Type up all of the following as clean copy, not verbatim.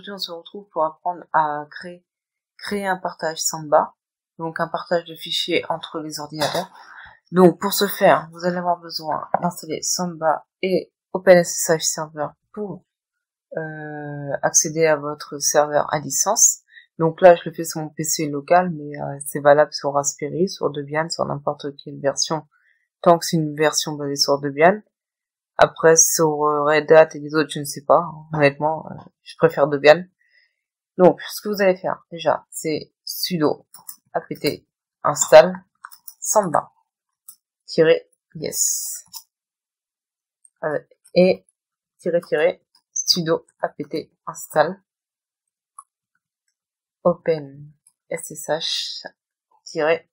aujourd'hui on se retrouve pour apprendre à créer un partage Samba, donc un partage de fichiers entre les ordinateurs. Donc pour ce faire, vous allez avoir besoin d'installer Samba et OpenSSH Server pour accéder à votre serveur à licence. Donc là je le fais sur mon PC local, mais c'est valable sur Raspberry, sur Debian, sur n'importe quelle version, tant que c'est une version basée sur Debian. Après, sur Red Hat et les autres, je ne sais pas. Honnêtement, je préfère Debian. Donc, ce que vous allez faire, déjà, c'est sudo apt install samba -yes et sudo apt install openSSH server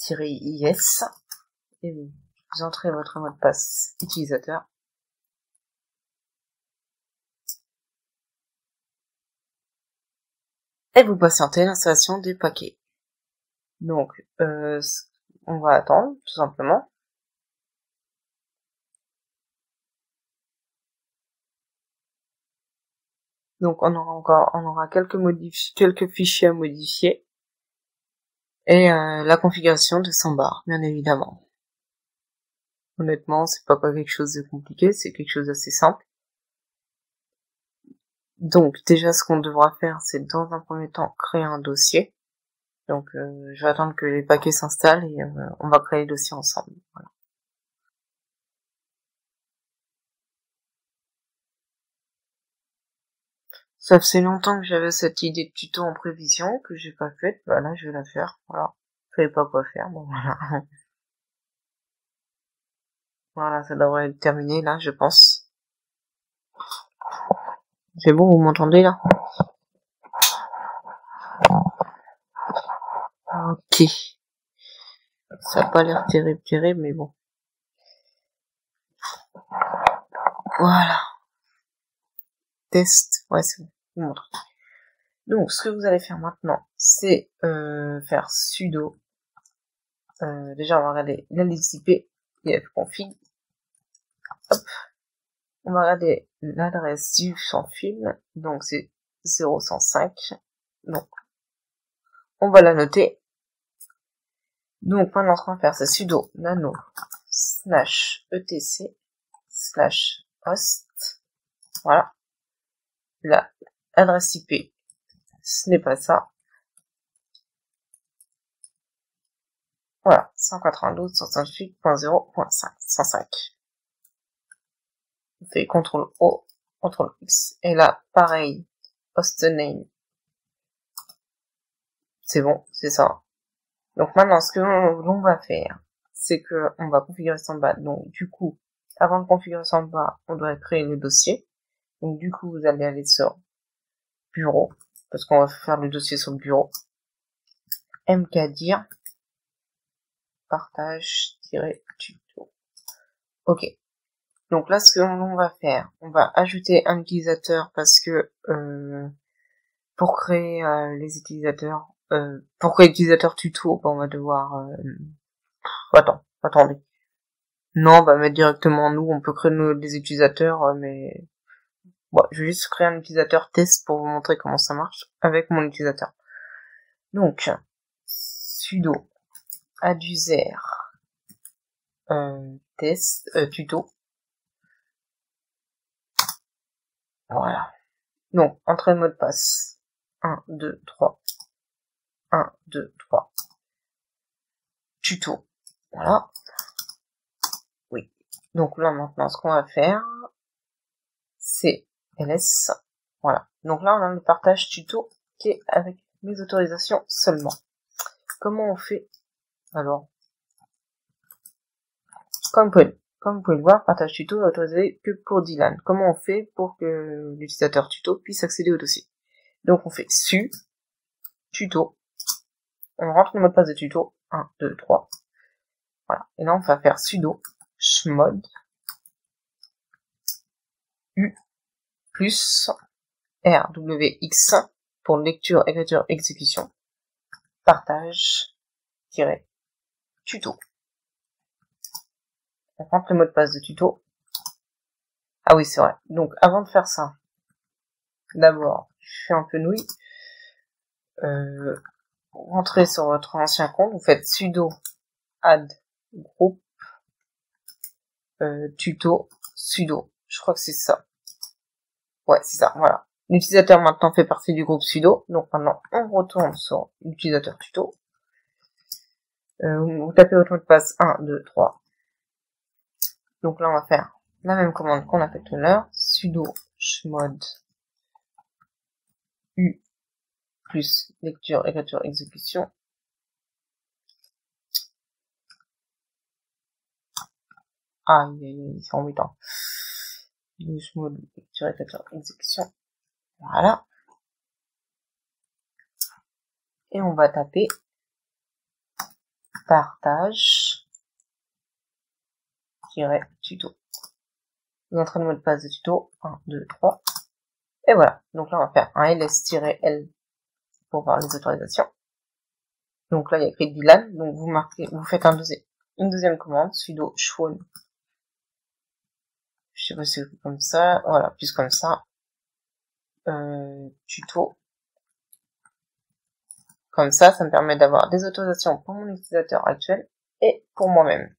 -yes et vous entrez votre mot de passe utilisateur. Et vous patientez l'installation des paquets. Donc, on va attendre, tout simplement. Donc, on aura quelques fichiers à modifier. Et la configuration de Samba, bien évidemment. Honnêtement, c'est pas quelque chose de compliqué, c'est quelque chose d'assez simple. Donc déjà ce qu'on devra faire, c'est dans un premier temps créer un dossier. Donc je vais attendre que les paquets s'installent et on va créer le dossier ensemble. Voilà. Ça fait longtemps que j'avais cette idée de tuto en prévision que j'ai pas faite. Bah là je vais la faire. Voilà. Je savais pas quoi faire, bon voilà. Voilà, ça devrait être terminé là, je pense. C'est bon, vous m'entendez là? Ok. Ça n'a pas l'air terrible, mais bon. Voilà. Test. Ouais, c'est bon, je vous montre. Donc, ce que vous allez faire maintenant, c'est faire sudo. Déjà, on va regarder l'adresse IP et config. Hop. On va regarder l'adresse du sans fil, donc c'est 0105, donc on va la noter. Donc maintenant ce qu'on va faire, c'est sudo nano /etc/host, voilà, la adresse IP, ce n'est pas ça, voilà, 192.168.0.5. Fait CTRL O, CTRL X, et là, pareil, hostname. C'est bon, c'est ça. Donc maintenant, ce que l'on va faire, c'est que on va configurer Samba. Donc du coup, avant de configurer Samba, on doit créer le dossier. Donc du coup, vous allez aller sur bureau, parce qu'on va faire le dossier sur le bureau. Mkdir, partage-tuto. Ok. Donc là, ce que l'on va faire, on va ajouter un utilisateur parce que pour créer les utilisateurs, pour créer l'utilisateur tuto, bah, on va devoir... attendez. Non, bah mettre directement nous, on peut créer des utilisateurs, mais... Bon, je vais juste créer un utilisateur test pour vous montrer comment ça marche avec mon utilisateur. Donc, sudo adduser test tuto. Voilà. Donc, entrée mot de passe. 1, 2, 3. 1, 2, 3. Tuto. Voilà. Oui. Donc là, maintenant, ce qu'on va faire, c'est ls. Voilà. Donc là, on a le partage tuto qui est avec mes autorisations seulement. Comment on fait? Alors, comme vous pouvez le voir, partage tuto n'est autorisé que pour Dylan. Comment on fait pour que l'utilisateur tuto puisse accéder au dossier? Donc on fait su tuto, on rentre le mot de passe de tuto, 1, 2, 3. Voilà. Et là on va faire sudo chmod u plus rwx pour lecture, écriture, exécution, partage-tuto. On rentre le mot de passe de tuto. Ah oui, c'est vrai. Donc, avant de faire ça, d'abord, je fais un peu nouille. Rentrez sur votre ancien compte, vous faites sudo add group tuto sudo. Je crois que c'est ça. Ouais, c'est ça, voilà. L'utilisateur maintenant fait partie du groupe sudo. Donc maintenant, on retourne sur l'utilisateur tuto. Vous tapez votre mot de passe 1, 2, 3. Donc là, on va faire la même commande qu'on a fait tout à l'heure. Sudo chmod u plus lecture, écriture, exécution. Ah, c'est en 8 ans. Chmod lecture, écriture, exécution. Voilà. Et on va taper partage-tuto. Vous entrez le mot de passe de tuto. 1, 2, 3. Et voilà. Donc là, on va faire un ls-l pour voir les autorisations. Donc là, il y a écrit Dylan. Donc vous marquez, vous faites une deuxième commande. Sudo chmod. Je sais pas si c'est comme ça. Voilà, plus comme ça. Tuto. Comme ça, ça me permet d'avoir des autorisations pour mon utilisateur actuel et pour moi-même.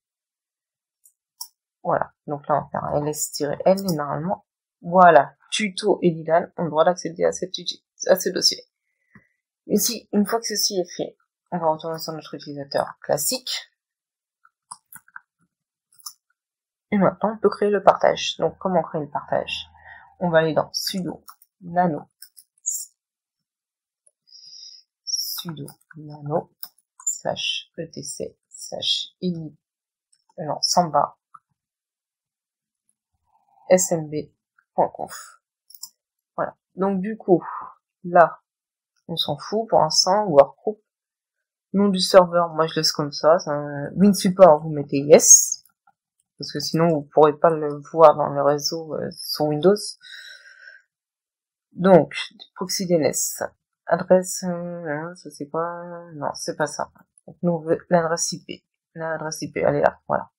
Voilà. Donc là, on va faire un ls-l et normalement, voilà. Tuto et Dylan ont le droit d'accéder à ce dossier. Ici, une fois que ceci est fait, on va retourner sur notre utilisateur classique. Et maintenant, on peut créer le partage. Donc, comment créer le partage? On va aller dans sudo nano. Sudo nano slash etc slash ini non samba smb.conf. Voilà. Donc du coup, là, on s'en fout pour l'instant, workgroup. Nom du serveur, moi je laisse comme ça. WinSupport, vous mettez yes. Parce que sinon vous pourrez pas le voir dans le réseau sur Windows. Donc, proxy DNS. Adresse, ça c'est quoi? Non, c'est pas ça. Donc, nous, on veut l'adresse IP. L'adresse IP, elle est là, voilà.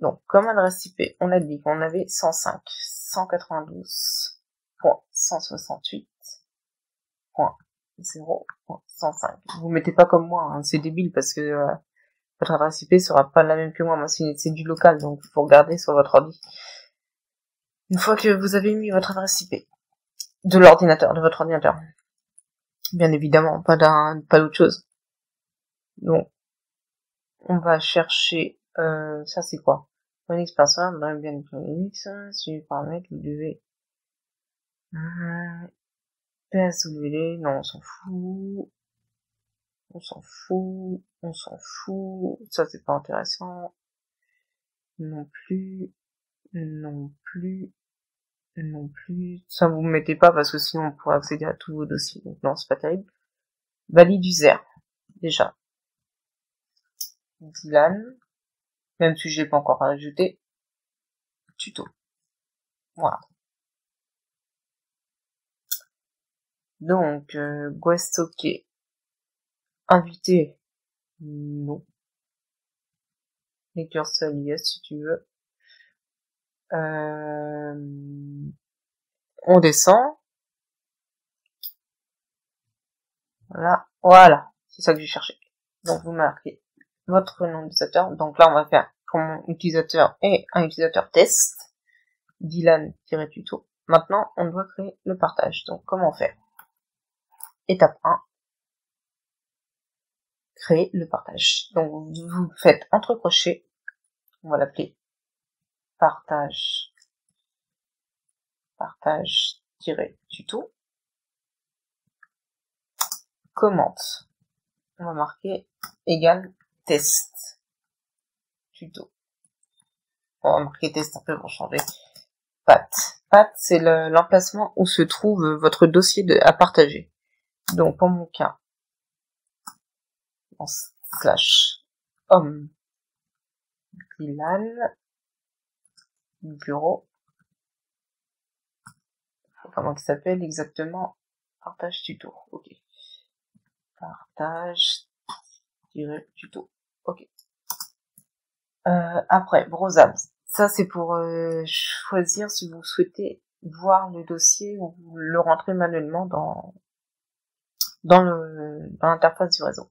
Donc, comme adresse IP, on a dit qu'on avait 105, 192.168.0.105. Vous mettez pas comme moi, hein, c'est débile parce que votre adresse IP sera pas la même que moi. Moi, c'est du local, donc vous regardez sur votre ordi. Une fois que vous avez mis votre adresse IP, de l'ordinateur, de votre ordinateur. Bien évidemment, pas d'autre chose. Donc, on va chercher, ça c'est quoi? Linux password, bien Linux, suivi par mail, W. PSWD, non, on s'en fout. On s'en fout. On s'en fout. Ça c'est pas intéressant. Non plus. Non plus. Non plus, ça vous mettez pas parce que sinon on pourrait accéder à tous vos dossiers, donc non c'est pas terrible. Valide user, déjà. Dylan, même si je l'ai pas encore ajouté. Tuto. Voilà. Donc, guestoké. Invité, non. Lecture seul, yes, si tu veux. On descend. Voilà. Voilà. C'est ça que j'ai cherché. Donc, vous marquez votre nom d'utilisateur. Donc là, on va faire pour mon utilisateur et un utilisateur test. Dylan-tuto. Maintenant, on doit créer le partage. Donc, comment faire? Étape 1. Créer le partage. Donc, vous faites entre crochets. On va l'appeler partage-tuto, commente, on va marquer égale test, tuto, on va marquer test un peu pour changer, path c'est l'emplacement où se trouve votre dossier à partager, donc pour mon cas, en slash home, Dylan, bureau, comment il s'appelle exactement, partage tuto, ok, partage-tuto, ok, après, browsable, Ça, c'est pour choisir si vous souhaitez voir le dossier ou le rentrer manuellement dans l'interface du réseau.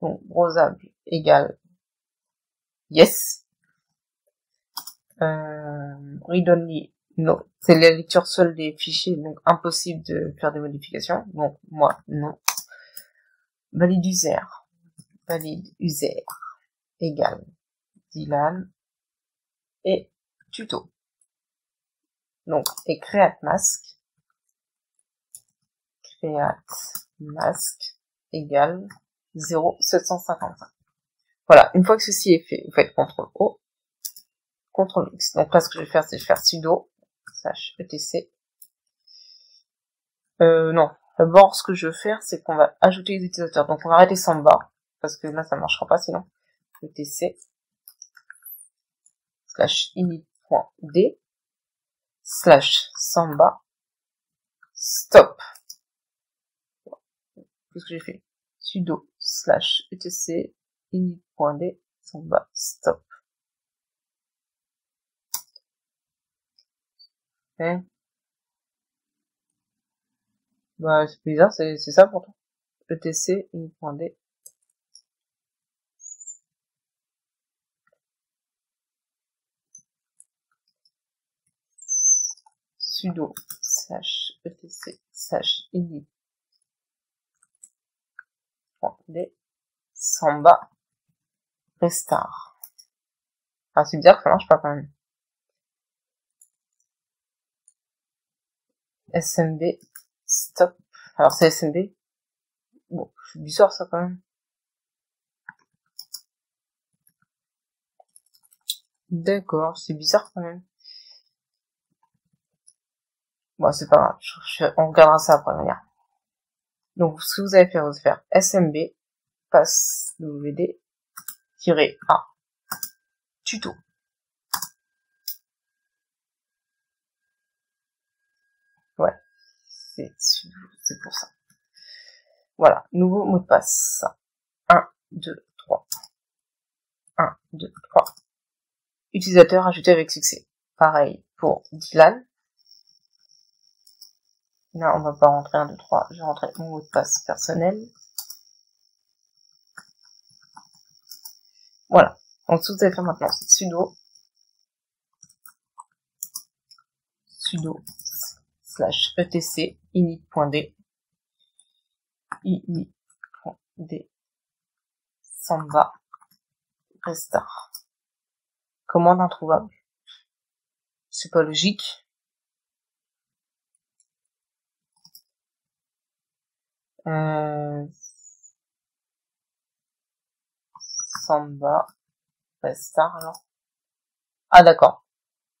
Donc, browsable égale yes. Read only no. C'est la lecture seule des fichiers, donc impossible de faire des modifications. Donc, moi, non. Valide user. Valide user égale Dylan. Et tuto. Donc, et create mask égale 0,755. Voilà, une fois que ceci est fait, vous faites CTRL O, CTRL X. Donc là, ce que je vais faire, c'est faire sudo, slash etc. Non, d'abord, ce que je veux faire, c'est qu'on va ajouter les utilisateurs. Donc, on va arrêter Samba, parce que là, ça ne marchera pas sinon. etc. slash init.d slash samba stop. Qu'est-ce que j'ai fait? Sudo slash etc init.d samba stop. Hein? Bah, c'est bizarre, c'est ça pour toi. etc init.d. sudo slash etc slash init samba restart. Ah, c'est bizarre que ça marche pas quand même. smb stop. Alors c'est smb. Bon, c'est bizarre ça quand même. D'accord, c'est bizarre quand même. Bon, c'est pas grave, on regardera ça après, manière. Donc, ce que vous allez faire, vous allez faire smb pass wd-a tuto. Ouais, c'est pour ça. Voilà, nouveau mot de passe. 1, 2, 3. 1, 2, 3. Utilisateur ajouté avec succès. Pareil pour Dylan. Là, on va pas rentrer 1, 2, 3. Je vais rentrer mon mot de passe personnel. Voilà. Donc, ce que vous allez faire maintenant, c'est sudo slash etc init.d samba restart. Commande introuvable. C'est pas logique. Samba restart alors. Ah d'accord.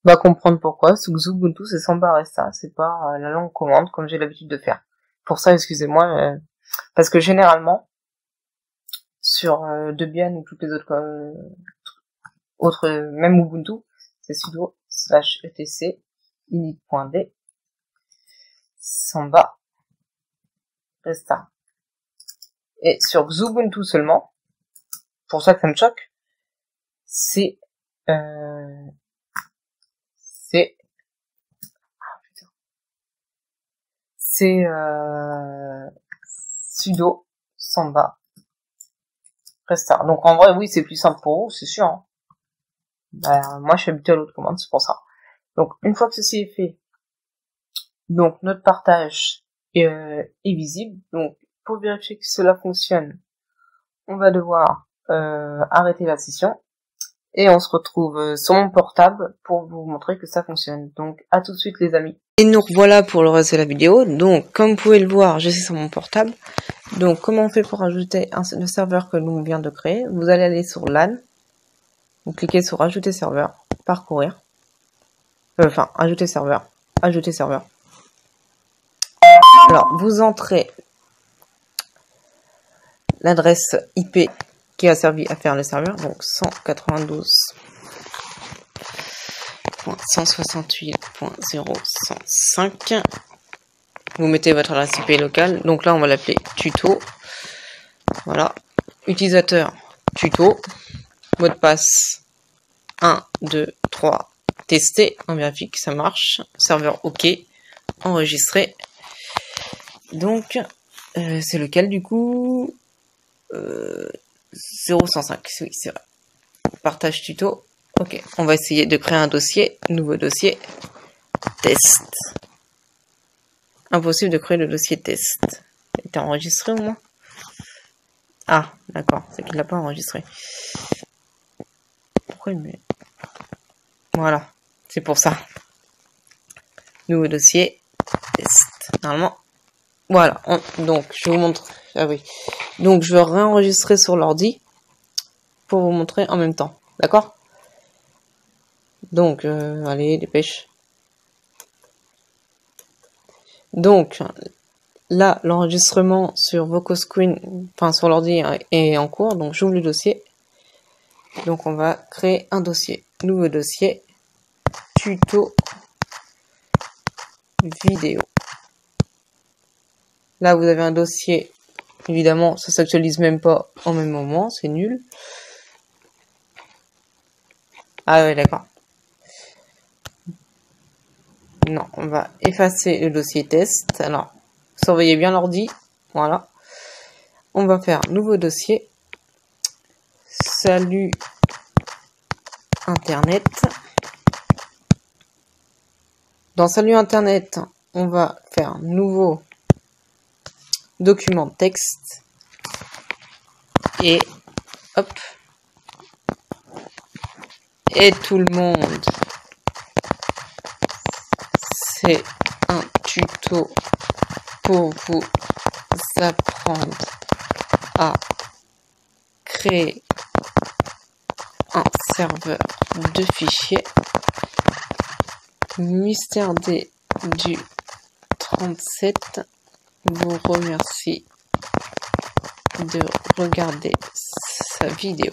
On va comprendre pourquoi. Sous Xubuntu c'est Samba restart, c'est pas la longue commande comme j'ai l'habitude de faire. Pour ça, excusez-moi, parce que généralement sur Debian ou toutes les autres même Ubuntu, c'est sudo slash etc init.d Samba restart. Et sur Xubuntu seulement, pour ça que ça me choque, c'est sudo samba restart. Donc en vrai oui c'est plus simple pour vous, c'est sûr. Hein. Ben, moi je suis habitué à l'autre commande, c'est pour ça. Donc une fois que ceci est fait, donc notre partage est visible. Donc pour vérifier que cela fonctionne, on va devoir arrêter la session et on se retrouve sur mon portable pour vous montrer que ça fonctionne. Donc à tout de suite les amis. Et nous voilà pour le reste de la vidéo. Donc comme vous pouvez le voir, je suis sur mon portable. Donc comment on fait pour ajouter le serveur que l'on vient de créer? Vous allez aller sur LAN, vous cliquez sur ajouter serveur, parcourir, enfin ajouter serveur, ajouter serveur. Alors, vous entrez l'adresse IP qui a servi à faire le serveur, donc 192.168.0.105. Vous mettez votre adresse IP locale, donc là on va l'appeler tuto. Voilà, utilisateur tuto, mot de passe 1, 2, 3. 3. Tester, on vérifie que ça marche. Serveur OK. Enregistrer. Donc, c'est lequel du coup 0.105, oui, c'est vrai. Partage tuto. OK, on va essayer de créer un dossier. Nouveau dossier. Test. Impossible de créer le dossier test. T'as enregistré au moins? Ah, d'accord, c'est qu'il l'a pas enregistré. Pourquoi il me... Voilà, c'est pour ça. Nouveau dossier. Test. Normalement. Voilà, donc je vous montre. Ah oui. Donc je vais réenregistrer sur l'ordi pour vous montrer en même temps. D'accord? Donc, allez, dépêche. Donc, là, l'enregistrement sur Vokoscreen, enfin sur l'ordi, est en cours. Donc, j'ouvre le dossier. Donc, on va créer un dossier. Nouveau dossier. Tuto. Vidéo. Là, vous avez un dossier. Évidemment, ça s'actualise même pas en même moment. C'est nul. Ah ouais, d'accord. Non, on va effacer le dossier test. Alors, surveillez bien l'ordi. Voilà. On va faire nouveau dossier. Salut Internet. Dans Salut Internet, on va faire nouveau document texte. Et hop. Et tout le monde. C'est un tuto pour vous apprendre à créer un serveur de fichiers. Mister D du 37 vous remercie de regarder sa vidéo.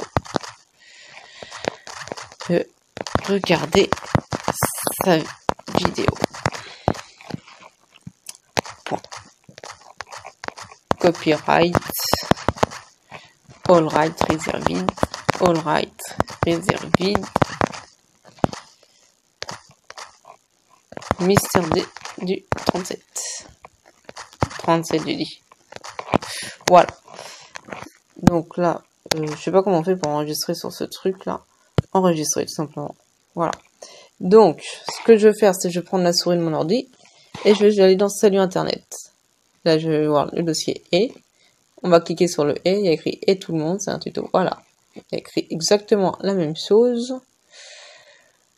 Copyright, all right reserved, Mister D du 37 du dit. Voilà. Donc là, je sais pas comment on fait pour enregistrer sur ce truc là. Enregistrer tout simplement. Voilà. Donc, ce que je vais faire, c'est que je vais prendre la souris de mon ordi et je vais aller dans Salut Internet. Là, je vais voir le dossier et on va cliquer sur le et. Il y a écrit et tout le monde, c'est un tuto. Voilà, il y a écrit exactement la même chose.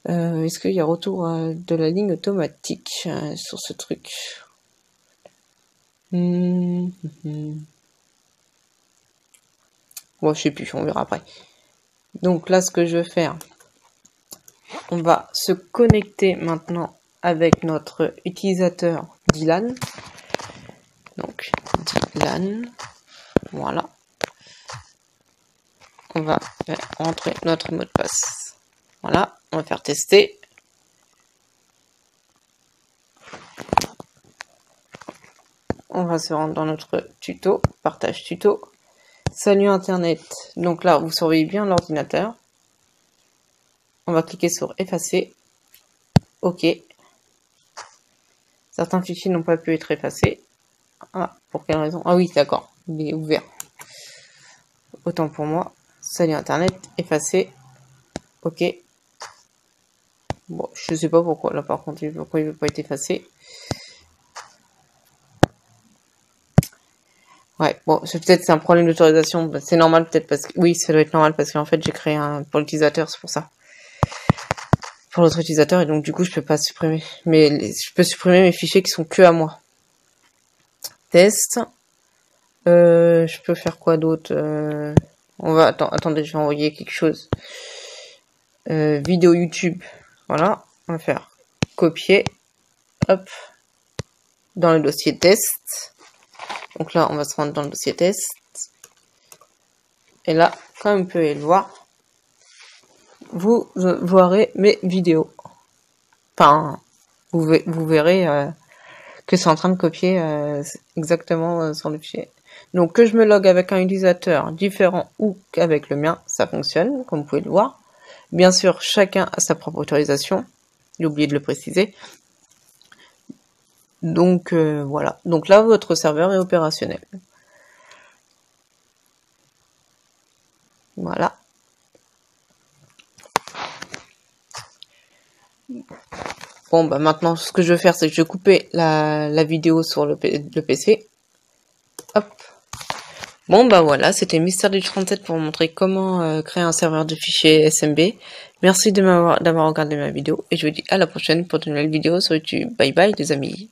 Est-ce qu'il y a retour de la ligne automatique sur ce truc? Bon, je sais plus, on verra après. Donc là, ce que je vais faire, on va se connecter maintenant avec notre utilisateur Dylan. Donc, Dylan, voilà. On va rentrer notre mot de passe. Voilà, on va faire tester. On va se rendre dans notre tuto, partage tuto. Salut Internet. Donc là, vous surveillez bien l'ordinateur. On va cliquer sur effacer. OK. Certains fichiers n'ont pas pu être effacés. Ah, pour quelle raison? Ah oui, d'accord, il est ouvert. Autant pour moi. Salut Internet, effacé. OK. Bon, je sais pas pourquoi, là par contre, pourquoi il veut pas être effacé. Ouais, bon, c'est peut-être un problème d'autorisation. C'est normal peut-être parce que... Oui, ça doit être normal parce qu'en fait, j'ai créé un pour l'utilisateur, c'est pour ça. Pour l'autre utilisateur, et donc du coup, je peux pas supprimer. Mais je peux supprimer mes fichiers qui sont que à moi. Test. Je peux faire quoi d'autre? On va attendez, je vais envoyer quelque chose. Vidéo YouTube. Voilà, on va faire copier. Hop. Dans le dossier test. Donc là, on va se rendre dans le dossier test. Et là, comme vous pouvez le voir, vous verrez mes vidéos. Enfin, vous verrez que c'est en train de copier exactement sur le fichier. Donc que je me logue avec un utilisateur différent ou avec le mien, ça fonctionne, comme vous pouvez le voir. Bien sûr, chacun a sa propre autorisation. J'ai oublié de le préciser. Donc voilà. Donc là, votre serveur est opérationnel. Voilà. Bon, bah maintenant, ce que je vais faire, c'est que je vais couper la vidéo sur le PC. Hop. Bon, bah voilà, c'était Mister D du 37 pour montrer comment créer un serveur de fichiers SMB. Merci d'avoir regardé ma vidéo et je vous dis à la prochaine pour de nouvelles vidéos sur YouTube. Bye bye les amis.